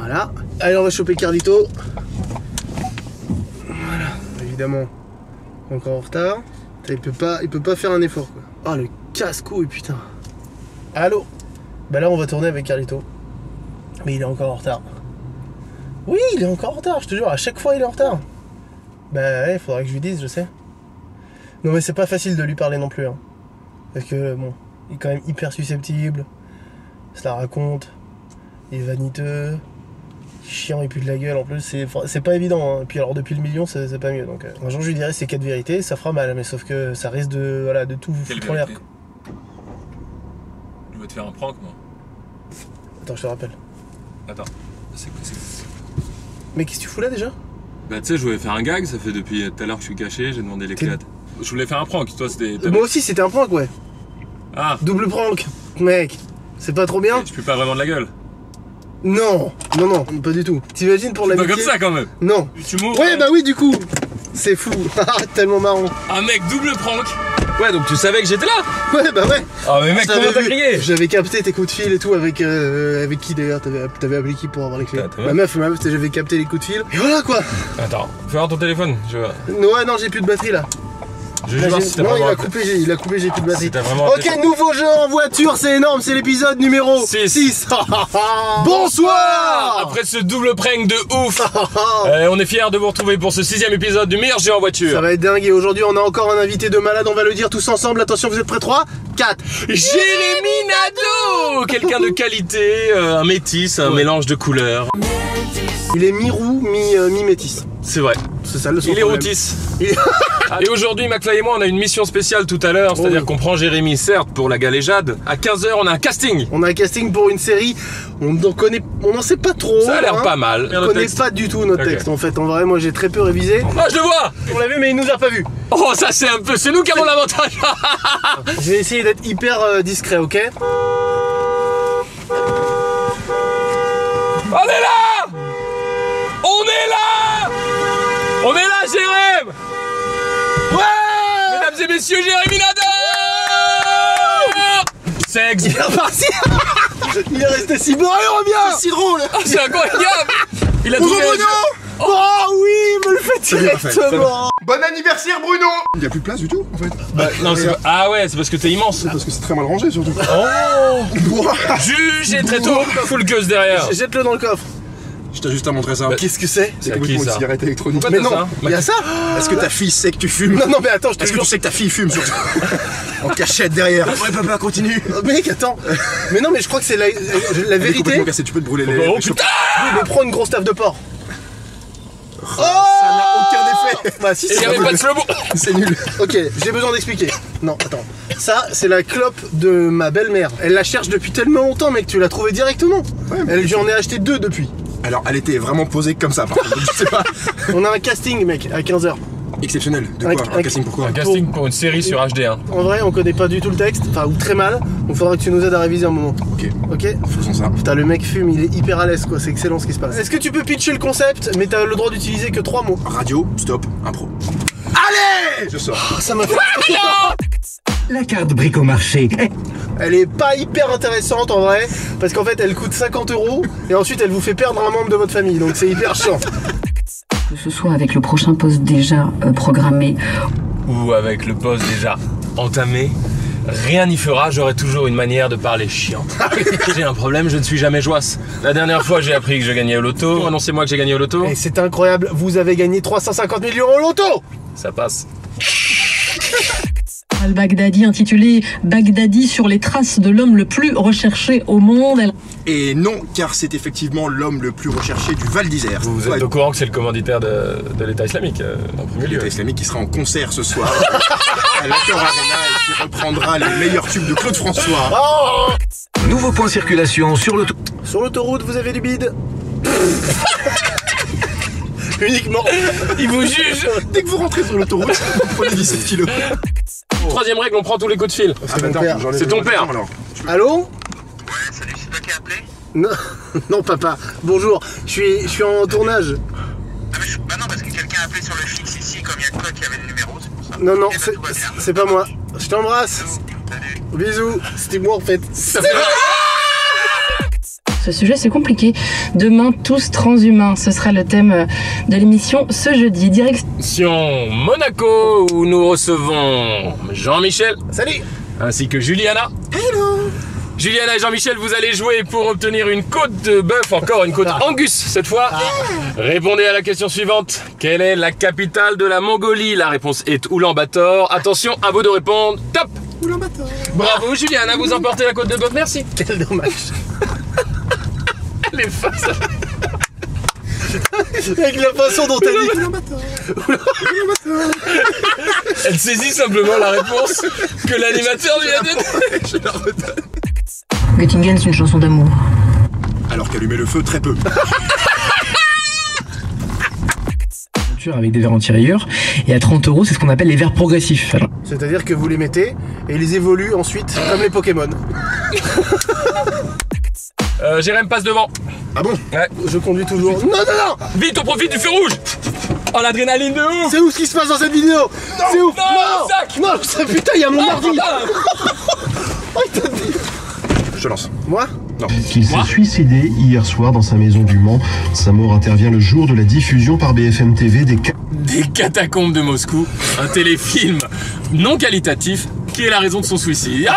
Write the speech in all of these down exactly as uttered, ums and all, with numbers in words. Voilà. Allez, on va choper Cardito. Voilà. Évidemment, encore en retard. Il peut pas, il peut pas faire un effort, quoi. Ah, le casse-couille, putain. Allô. Bah là, on va tourner avec Carlito. Mais il est encore en retard. Oui, il est encore en retard, je te jure. À chaque fois, il est en retard. Bah ouais, il faudra que je lui dise, je sais. Non, mais c'est pas facile de lui parler non plus, hein. Parce que, bon, il est quand même hyper susceptible. Ça la raconte. Il est vaniteux. Chiant, il pue de la gueule en plus, c'est pas évident, hein. Et puis alors depuis le million, c'est pas mieux, donc euh, un jour je lui dirai ces quatre vérités, ça fera mal, mais sauf que ça risque de, voilà, de tout vous foutre en l'air. Je veux te faire un prank, moi. Attends, je te rappelle. Attends, c'est quoi? Mais qu'est-ce que tu fous là déjà? Bah tu sais, je voulais faire un gag, ça fait depuis tout à l'heure que je suis caché, j'ai demandé l'éclate. Je voulais faire un prank, toi c'était... Moi aussi c'était un prank, ouais. Ah. Double prank, mec, c'est pas trop bien. Je pue pas vraiment de la gueule. Non, non, non, pas du tout. T'imagines pour la. Pas comme ça quand même. Non. Tu m'ouvres. Ouais, bah oui, du coup. C'est fou. Tellement marrant. Un mec double prank. Ouais, donc tu savais que j'étais là. Ouais, bah ouais. Ah, mais mec, comment t'as crié? J'avais capté tes coups de fil et tout avec euh, avec qui d'ailleurs? T'avais appelé qui pour avoir les clés? Ma meuf, ma meuf, j'avais capté les coups de fil. Et voilà quoi. Attends, fais voir ton téléphone. Je... Ouais, non, j'ai plus de batterie là. Je vais voir si t'as vraiment. Non, il a coupé, il a coupé, j'ai plus de batterie. Ok, nouveau jeu en voiture, c'est énorme, c'est l'épisode numéro six. Bonsoir. Après ce double prank de ouf, euh, on est fiers de vous retrouver pour ce sixième épisode du meilleur jeu en voiture. Ça va être dingue et aujourd'hui on a encore un invité de malade, on va le dire tous ensemble. Attention, vous êtes prêts? trois, quatre. Jérémy Nadeau. Quelqu'un de qualité, euh, un métis, un ouais. mélange de couleurs. Il est mi-roux, mi-métis. C'est vrai. C'est ça le son. Il est routisse. Il... Et aujourd'hui, McFly et moi, on a une mission spéciale tout à l'heure, c'est-à-dire oh oui. qu'on prend Jérémy, certes, pour la galéjade. À quinze heures, on a un casting. On a un casting pour une série, on n'en connaît... on en sait pas trop. Ça a l'air hein. pas mal. On ne connaît pas du tout notre okay. texte, en fait. En vrai, moi, j'ai très peu révisé. Ah, je le vois. On l'a vu, mais il nous a pas vu. Oh, ça, c'est un peu... C'est nous qui avons l'avantage. Je vais essayer d'être hyper euh, discret, ok? On est là. On est là. On est là, Jérémy. Ouais. Mesdames et messieurs, Jérémy Nadeau. Sexe. Il est reparti. Il est resté si bon. Allez, reviens. C'est si drôle. Ah, c'est incroyable. Il a Bonjour Bruno. Oh. oh oui, il me le fait directement. Bon anniversaire Bruno. Il n'y a plus de place du tout en fait. Bah, non, c'est... Ah ouais, c'est parce que t'es immense. C'est parce que c'est très mal rangé surtout. Oh. Jugez très tôt. Full gueuse derrière. Jette-le dans le coffre. Je t'ai juste à montrer ça. Bah, qu'est-ce que c'est? C'est une cigarette électronique. Mais non, il y a ça. Est-ce que ta fille sait que tu fumes? Non, non, mais attends, je te jure. Est-ce que tu sais que ta fille fume surtout? En cachette derrière. Ouais, papa, continue. Mec, attends. Mais non, mais je crois que c'est la, la vérité. Tu peux te brûler les. Oh putain! Mais prends une grosse taffe de porc. Oh! Ça n'a aucun effet. Bah si, c'est nul. Il n'y avait pas de slow-mo. C'est nul. Ok, j'ai besoin d'expliquer. Non, attends. Ça, c'est la clope de ma belle-mère. Elle la cherche depuis tellement longtemps, mec, tu l'as trouvée directement. J'en ai acheté deux depuis. Alors, elle était vraiment posée comme ça, par contre, je sais pas. On a un casting, mec, à quinze heures. Exceptionnel. De quoi? Un, un casting pour quoi? Un casting pour une série sur H D un. En vrai, on connaît pas du tout le texte, enfin, ou très mal. Donc, faudra que tu nous aides à réviser un moment. Ok. Ok. Faisons ça. Putain, le mec fume, il est hyper à l'aise, quoi. C'est excellent ce qui se passe. Est-ce que tu peux pitcher le concept, mais t'as le droit d'utiliser que trois mots? Radio, stop, impro. Allez! Je sors. Oh, ça m'a fait. La carte bricomarché. Elle est pas hyper intéressante en vrai, parce qu'en fait elle coûte cinquante euros et ensuite elle vous fait perdre un membre de votre famille, donc c'est hyper chiant. Que ce soit avec le prochain poste déjà euh, programmé ou avec le poste déjà entamé, rien n'y fera, j'aurai toujours une manière de parler chiante. J'ai un problème, je ne suis jamais joisse. La dernière fois j'ai appris que je gagnais au loto, annoncez-moi que j'ai gagné au loto. Et c'est incroyable, vous avez gagné trois cent cinquante millions au loto. Ça passe. Al-Baghdadi, intitulé Baghdadi sur les traces de l'homme le plus recherché au monde. Et non, car c'est effectivement l'homme le plus recherché du Val d'Isère. Vous, vous êtes ouais. au courant que c'est le commanditaire de, de l'État islamique, euh, en premier lieu. L'État islamique qui sera en concert ce soir à l'Accor Arena et qui reprendra les meilleurs tubes de Claude François. Oh. Nouveau point de circulation sur l'autoroute. Sur l'autoroute, vous avez du bide. Uniquement. Ils vous jugent. Dès que vous rentrez sur l'autoroute, vous prenez dix-sept kilos. Troisième règle, on prend tous les coups de fil. Ah, c'est ton père. Alors. Allô? Ouais, salut, c'est toi qui as appelé? Non, non papa, bonjour, je suis, je suis en tournage. Ah, mais je, bah non, parce que quelqu'un a appelé sur le fixe ici, comme il y a toi qui avait le numéro, c'est pour ça. Non, non, c'est bah, pas moi. Je t'embrasse. Bisous, c'était moi en fait. ce sujet, c'est compliqué. Demain, tous transhumains, ce sera le thème de l'émission ce jeudi. Direction Monaco, où nous recevons Jean-Michel. Salut. Ainsi que Juliana. Hello. Juliana et Jean-Michel, vous allez jouer pour obtenir une côte de bœuf, encore une côte Angus cette fois. Répondez à la question suivante. Quelle est la capitale de la Mongolie? La réponse est Oulan-Bator. Attention, à vous de répondre. Top. Oulan-Bator. Bravo Juliana, vous emportez la côte de bœuf, merci. Quel dommage. Elle est face à... Avec la façon dont elle dit Oulan-Bator. Elle saisit simplement la réponse que l'animateur lui a donnée. Je la redonne. Göttingen, c'est une chanson d'amour. Alors qu'allumer le feu, très peu. Avec des verres anti-rayures, et à trente euros, c'est ce qu'on appelle les verres progressifs. C'est-à-dire que vous les mettez et les évoluent ensuite comme les Pokémon. euh, Jérémy passe devant. Ah bon? Ouais. Je conduis toujours. Non, non, non. Vite, on profite du feu rouge. Oh, l'adrénaline de ouf. C'est ouf ce qui se passe dans cette vidéo. C'est ouf. Non, sac. Non, ça, putain, il y a mon ordi. Oh, il t'a dit. Je lance. Moi? Non. Qu'il s'est suicidé hier soir dans sa maison du Mans. Sa mort intervient le jour de la diffusion par B F M T V des, ca... des catacombes de Moscou. Un téléfilm non qualitatif qui est la raison de son suicide. Ah,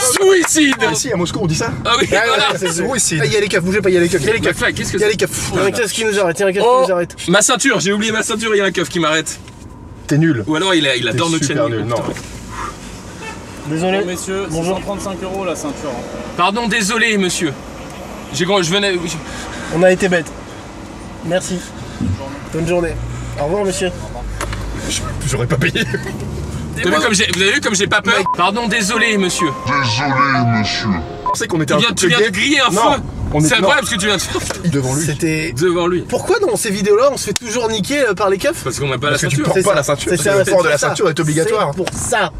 suicide. Ah, ici à Moscou on dit ça. Ah oui, ah, voilà. C'est suicide. Il y a les keufs, bougez pas, il y a les keufs. Il y a les keufs. Qu'est-ce que c'est? Il y a les keufs. Il y a un keuf qui nous arrête, il y a un keuf qui nous arrête. Ma ceinture, j'ai oublié ma ceinture, il y a un keuf qui m'arrête. T'es nul. Ou alors il, a, il adore notre chaîne. Nul. Non. Désolé, bon, messieurs, bonjour. trente-cinq euros la ceinture. Pardon, désolé, monsieur. J'ai quand je venais. Je... On a été bête. Merci. Bonne journée. Bonne journée. Au revoir, monsieur. J'aurais pas payé. Vous avez vu comme j'ai pas peur? Pardon, désolé, monsieur. Désolé, monsieur. C'est qu'on était. Tu viens, un tu viens de griller un non. feu. C'est incroyable ce que tu viens de faire. Devant lui. C'était devant lui. Pourquoi dans ces vidéos-là on se fait toujours niquer par les keufs? Parce qu'on n'a pas la ceinture. Parce que tu portes pas la ceinture. Le port de la ceinture est obligatoire. Pour ça.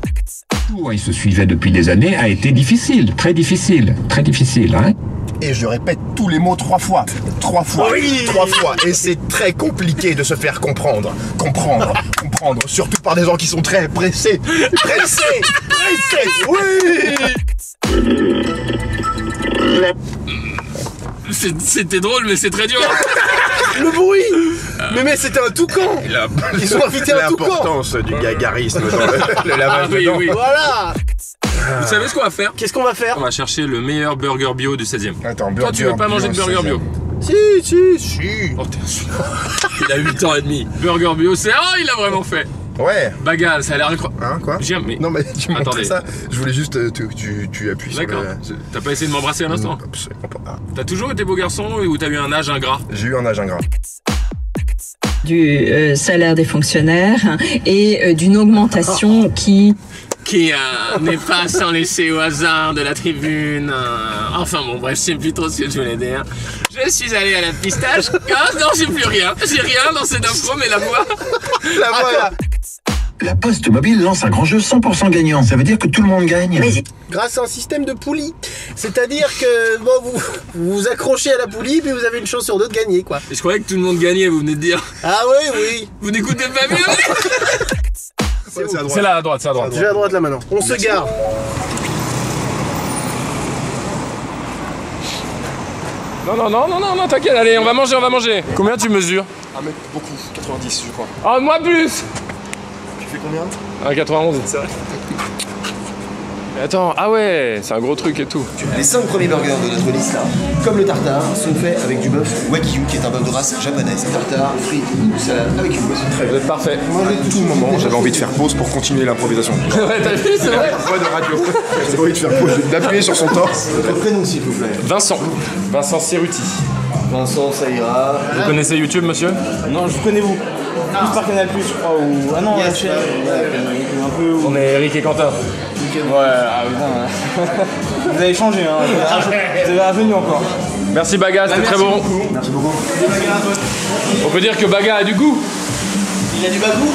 Il se suivait depuis des années, a été difficile, très difficile, très difficile, hein. Et je répète tous les mots trois fois, trois fois, oui trois fois. Et c'est très compliqué de se faire comprendre, comprendre, comprendre, surtout par des gens qui sont très pressés, pressés, pressés, oui. C'était drôle, mais c'est très dur. Le bruit euh... Mais mais c'était un toucan. La... Ils ont invité un toucan. L'importance du gagarisme dans le, le lavage ah, oui, dedans. Oui. Voilà. Vous savez ce qu'on va faire? Qu'est-ce qu'on va faire? On va chercher le meilleur burger bio du seizième. Attends, burger. Toi, tu veux pas manger de burger bio? Si, si, si. Oh, il a huit ans et demi. Burger bio, c'est... Ah, il a vraiment fait. Ouais. Bagale, ça a l'air incroyable. Hein, quoi? Mais... Non, mais tu m'entendais ça. Je voulais juste que tu, tu, tu appuies sur... D'accord. Le... T'as pas essayé de m'embrasser à l'instant? Absolument pas. Ah. T'as toujours été beau garçon ou t'as eu un âge ingrat? J'ai eu un âge ingrat. Du euh, salaire des fonctionnaires et euh, d'une augmentation qui... Qui euh, n'est pas sans laisser au hasard de la tribune. Euh... Enfin bon, bref, je sais plus trop ce que je voulais dire. Je suis allé à la pistache. Ah non, j'ai plus rien. J'ai rien dans cette info, mais la voix... La voix là. La Poste Mobile lance un grand jeu cent pour cent gagnant, ça veut dire que tout le monde gagne. Mais grâce à un système de poulie, c'est-à-dire que bon, vous vous accrochez à la poulie, puis vous avez une chance sur deux de gagner, quoi. Et je croyais que tout le monde gagnait, vous venez de dire. Ah oui, oui. Vous n'écoutez pas bien. C'est là à droite, c'est à droite. Je vais à droite là maintenant. On se gare. Non, non, non, non, non, non, t'inquiète, allez, on va manger, on va manger. Combien tu mesures? Un mètre beaucoup, quatre-vingt-dix je crois. Ah, moi plus. Tu fais combien? un quatre-vingt-onze. C'est vrai. Mais attends, ah ouais, c'est un gros truc et tout. Les cinq premiers burgers de notre liste là, comme le tartare, sont faits avec du bœuf wagyu, qui est un bœuf de race japonaise. Tartare, frites ou salade avec une boisson. Très bien. Parfait. Moi, à tout moment, j'avais envie de faire pause pour continuer l'improvisation. Ouais, t'as vu, c'est vrai. Ouais, de radio. J'avais envie de faire pause, d'appuyer sur son torse. Votre prénom, s'il vous plaît. Vincent. Vincent Cerruti. Vincent, ça ira. Vous connaissez YouTube, monsieur? Non, je vous connais vous. Plus par Canal Plus, je crois. Ou... Ah non, yes, la chaîne. Euh, un peu, ou... On est Eric et Quentin. Ouais, ah putain. Vous avez changé, hein. Vous avez revenu encore. Merci Baga, c'était très bon. Beaucoup. Merci beaucoup. On peut dire que Baga a du goût. Il a du bagou.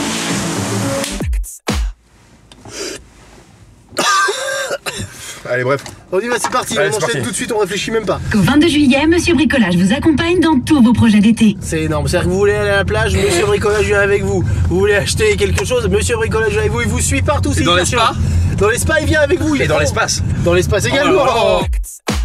Allez, bref. On y va, c'est parti. Allez, on enchaîne parti. Tout de suite, on réfléchit même pas. Au vingt-deux juillet, Monsieur Bricolage vous accompagne dans tous vos projets d'été. C'est énorme. C'est-à-dire que vous voulez aller à la plage, Monsieur Bricolage vient avec vous. Vous voulez acheter quelque chose, Monsieur Bricolage vient avec vous. Il vous suit partout. Et dans l'espace. Dans l'espace, il vient avec vous. Il Et est dans l'espace. Dans l'espace également. Oh, oh, oh.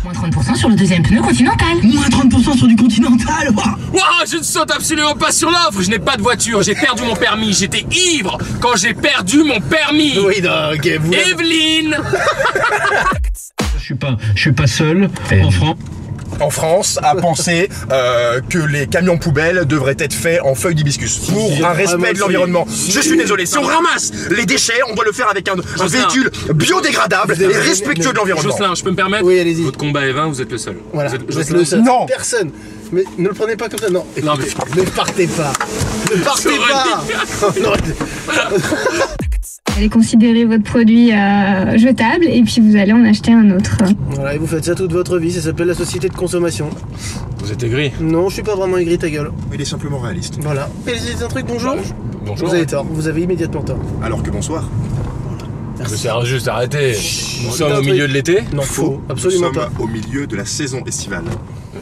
Moins trente pour cent sur le deuxième pneu Continental. Moins trente pour cent sur du Continental. Waouh, wow, je ne saute absolument pas sur l'offre. Je n'ai pas de voiture, j'ai perdu mon permis. J'étais ivre quand j'ai perdu mon permis. Oui, donc... Evelyne. Je suis pas, je suis pas seul en France. En France, à penser euh, que les camions poubelles devraient être faits en feuilles d'hibiscus pour un respect de l'environnement. Je suis désolé, si on ramasse les déchets, on doit le faire avec un, un véhicule biodégradable et respectueux de l'environnement. Jocelyn, je peux me permettre? Oui, allez-y. Votre combat est vain, vous êtes le seul. Voilà. Vous êtes, vous êtes le seul. Non. Personne. Mais ne le prenez pas comme ça, non. Écoutez, non mais... Ne partez pas. Ne partez pas. Non, allez considérer votre produit euh, jetable et puis vous allez en acheter un autre. Voilà, et vous faites ça toute votre vie, ça s'appelle la société de consommation. Vous êtes aigri? Non, je suis pas vraiment aigri, ta gueule. Il est simplement réaliste. Voilà. Et c'est un truc, bonjour. Bonjour. Vous avez tort, vous avez immédiatement tort. Alors que bonsoir. C'est juste, arrêtez. Chut, nous sommes au milieu truc. de l'été. Non, faux, absolument pas. Nous sommes au milieu de la saison estivale.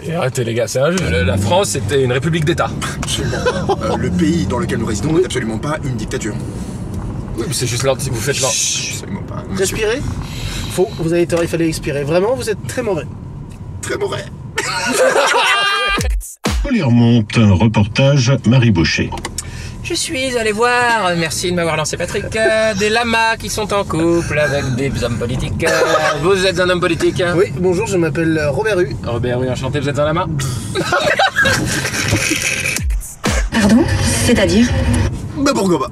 Et arrêtez les gars, c'est injuste. La France était une république d'État. Absolument. euh, le pays dans lequel nous résidons n'est oui. absolument pas une dictature. Oui, mais c'est juste l'anti, vous faites l'anti. Respirez. Faux, vous avez tort, il fallait expirer. Vraiment, vous êtes très mauvais. Très mauvais. On lui remonte un reportage, Marie Boucher. Je suis allé voir, merci de m'avoir lancé Patrick, euh, des lamas qui sont en couple avec des hommes politiques. Euh, vous êtes un homme politique? Oui, bonjour, je m'appelle Robert Hue. Robert Hue, enchanté, vous êtes un lama? Pardon? C'est-à-dire? Bah pourquoi pas?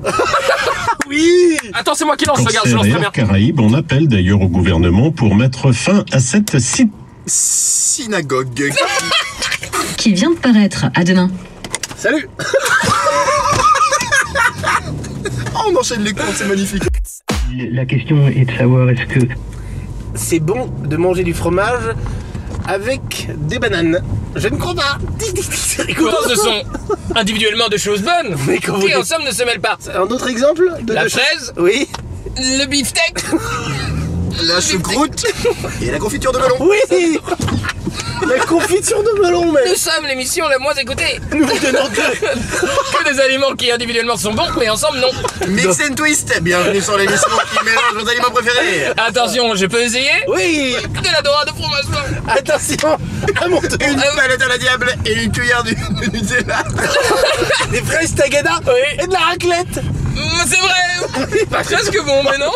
Oui. Attends, c'est moi qui lance, regarde, je lance première. Caraïbes, on appelle d'ailleurs au gouvernement pour mettre fin à cette sy... synagogue qui vient de paraître. À demain. Salut. Oh, on enchaîne les comptes, c'est magnifique. La question est de savoir est-ce que c'est bon de manger du fromage avec des bananes. Je ne crois pas. Ce sont individuellement de choses bonnes, mais qui vous... en somme ne se mêlent pas. Un autre exemple de la fraise, oui. Le beefsteak, la choucroute et la confiture de melon. Oui. La confiture de melon, mec. Nous sommes l'émission la moins écoutée. Nous vous donnons que... que des aliments qui individuellement sont bons, mais ensemble non. Mix and Twist, bienvenue sur l'émission qui mélange vos aliments préférés. Attention, je peux essayer? Oui. De la dorade de fromage blanc. Attention, à mon tour. Une palette à la diable et une cuillère de Nutella. Des fraises tagada, oui. Et de la raclette. C'est vrai. Pas presque bon, mais non.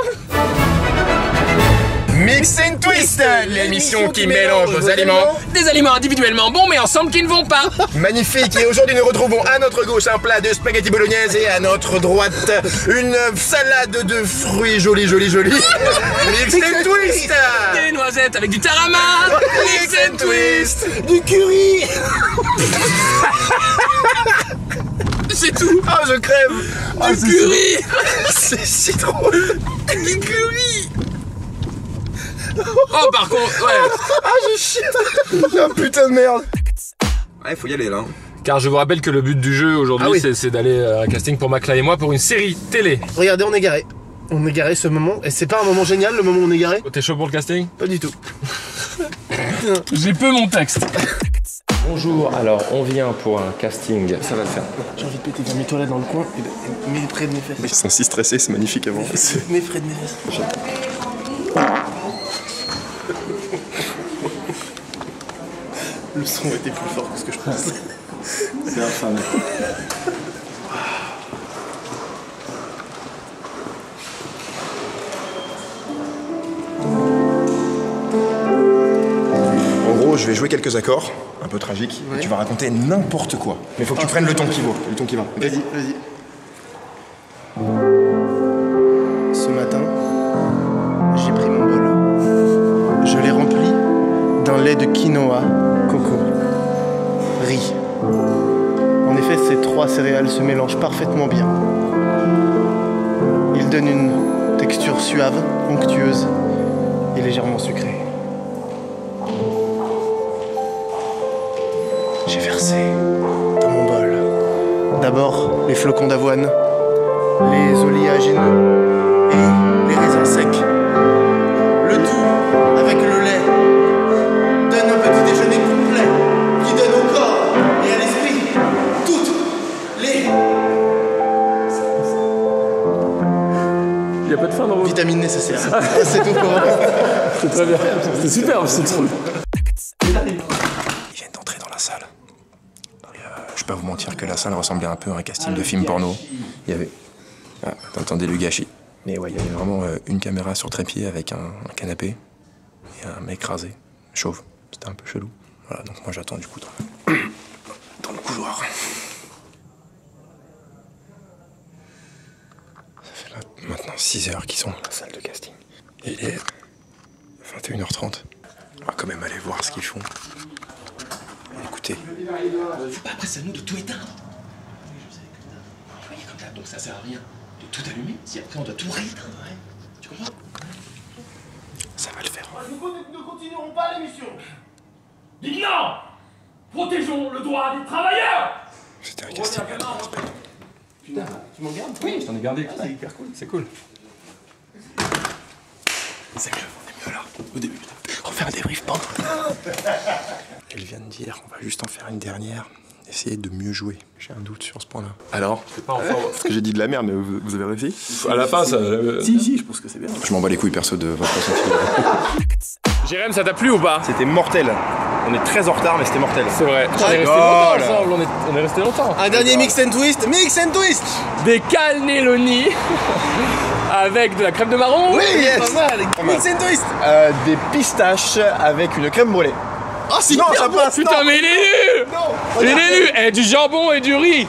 Mix and Twist, l'émission qui, qui mélange nos aliments, des aliments individuellement bons mais ensemble qui ne vont pas. Magnifique. Et aujourd'hui nous retrouvons à notre gauche un plat de spaghetti bolognaise et à notre droite une salade de fruits jolie jolie jolie. Mix and Twist. Des noisettes avec du tarama. Mix and Twist. Du curry. C'est tout. Ah, oh, je crève. Oh, du curry. C'est si drôle. Du curry. Oh, par contre, ouais. Ah, je chute. La putain de merde. Ouais, faut y aller là. Car je vous rappelle que le but du jeu aujourd'hui, ah oui, c'est d'aller à un casting pour McFly et moi pour une série télé. Regardez, on est garé. On est garé ce moment. Et c'est pas un moment génial le moment où on est garé? Oh, t'es chaud pour le casting? Pas du tout. J'ai peu mon texte. Bonjour, alors on vient pour un casting. Ça va le faire. J'ai envie de péter dans mes toilettes dans le coin. Et mets les près de mes fesses. Ils sont si stressés, c'est magnifique avant. Mets près de mes fesses. Le son était plus fort que ce que je pensais. C'est infâme. En gros, je vais jouer quelques accords, un peu tragiques, ouais, et tu vas raconter n'importe quoi. Mais faut que tu ah, prennes le ton qui vaut, le ton qui va. Vas-y, vas-y. Ce matin, j'ai pris mon bol. Je l'ai rempli d'un lait de quinoa. Coco, riz. En effet, ces trois céréales se mélangent parfaitement bien. Ils donnent une texture suave, onctueuse et légèrement sucrée. J'ai versé dans mon bol d'abord les flocons d'avoine, les oléagineux et les raisins secs. Le tout avec le lait donne un petit déjeuner qui donne au corps et à l'esprit toutes les... Il n'y a pas de fin dans vos... vitamines nécessaires. C'est tout pour moi. C'est très bien. C'est super, c'est trop. Euh, je peux vous mentir que la salle ressemblait un peu à un casting de film porno. Il y avait... Ah, t'entendais le gâchis. Mais ouais, il y avait vraiment euh, une caméra sur trépied avec un, un canapé et un mec rasé, chauve. C'était un peu chelou. Voilà, donc moi j'attends du coup dans, dans le couloir. Ça fait là maintenant six heures qu'ils sont dans la salle de casting. Il est vingt et une heures trente. On va quand même aller voir ce qu'ils font. Écoutez. Faut pas après ça nous de tout éteindre. Vous voyez comme ça, donc ça sert à rien de tout allumer si après on doit tout rééteindre. Hein. Tu comprends? Ça va le faire. Nous ne continuerons pas l'émission. Dites non! Protégeons le droit des travailleurs! C'était un casting. Putain, tu m'en gardes? Oui, je t'en ai gardé. Ah, c'est hyper cool. C'est cool. C'est mieux, on est mieux là. Au début, on fait un débrief pendant. Elles viennent dire, on va juste en faire une dernière. Essayer de mieux jouer. J'ai un doute sur ce point-là. Alors? C'est pas enfin... Parce que j'ai dit de la merde, mais vous, vous avez réussi? À la fin, ça... Si, si, je pense que c'est bien. Je m'en bats les couilles, perso, de votre ressenti. Jérémy, ça t'a plu ou pas? C'était mortel. On est très en retard, mais c'était mortel. C'est vrai. On est resté longtemps ensemble, on est, on est resté longtemps. Un dernier mix and twist, mix and twist. Des cannelloni avec de la crème de marron. Oui, yes. Pas mal. Mix and twist. Euh, des pistaches avec une crème brûlée. Oh, c'est non, ça passe. Putain, mais il est nul. Non. Il est nul. Et du jambon et du riz.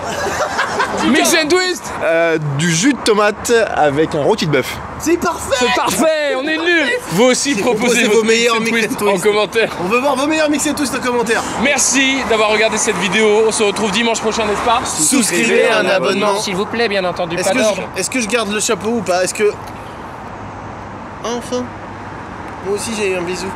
Mix and twist. Euh, du jus de tomate avec un rôti de bœuf. C'est parfait. C'est parfait, on est nuls. Vous aussi proposez vos meilleurs mix and twist en commentaire. On veut voir vos meilleurs mix and twist en commentaire. Merci d'avoir regardé cette vidéo. On se retrouve dimanche prochain, n'est-ce pas? Souscrivez à un abonnement, s'il vous plaît, bien entendu. Est-ce que, est-ce que je garde le chapeau ou pas? Est-ce que... Enfin, moi aussi j'ai eu un bisou.